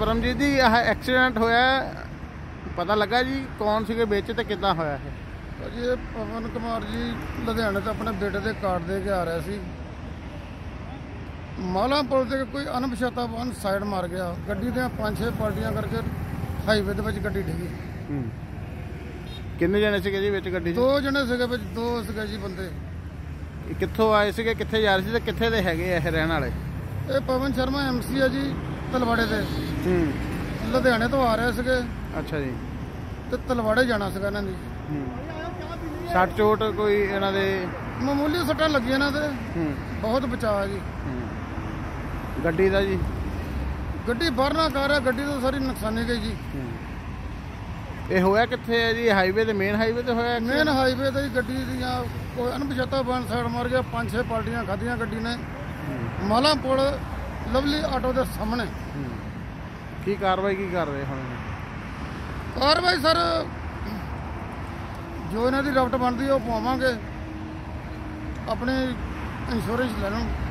परमजीत जी यह एक्सीडेंट होया पता लगा जी कौन सी बेचे तो कितना होया है? जी पवन कुमार जी लुधियाने तो अपने बेटे के कार्ड दे के आ रहा सी, माला पुल से कोई अनपछाता वाहन साइड मार गया, गड्डी दे पांच छे पार्टियां करके हाईवे दे विच गड्डी डिगी। कितने जने सीगे जी विच गड्डी? दो जने सीगे, विच दो सीगे जी बंदे। कित्थों आए सीगे, कित्थे जा रहे सी ते कित्थे दे हैगे इह रहण वाले? ये पवन शर्मा MC है जी तलवाड़े से, लुधियाने तो आ रहे थे। अच्छा जी, तो तलवाड़े जाना इन्हों की सट चोट कोई इन्हों के मामूली सट्टा लगी इन्हों से, बहुत बचाव जी। गड्डी का जी गड्डी बरना कार है, गड्डी तो सारी नुकसानी गई जी। ये होया कित्थे है जी? हाईवे तो मेन हाईवे तो होया, मेन हाईवे तो जी गड्डी कोई अनपछाता बन साइड मार गया, पांच छे पार्टियां खादियां गड्डी ने माला पुल लवली ऑटो के सामने। की कार्रवाई की कर रहे हैं? कार्रवाई सर जो इन्हों की रवट बनती है वो पवावे, अपनी इंश्योरेंस ले लो।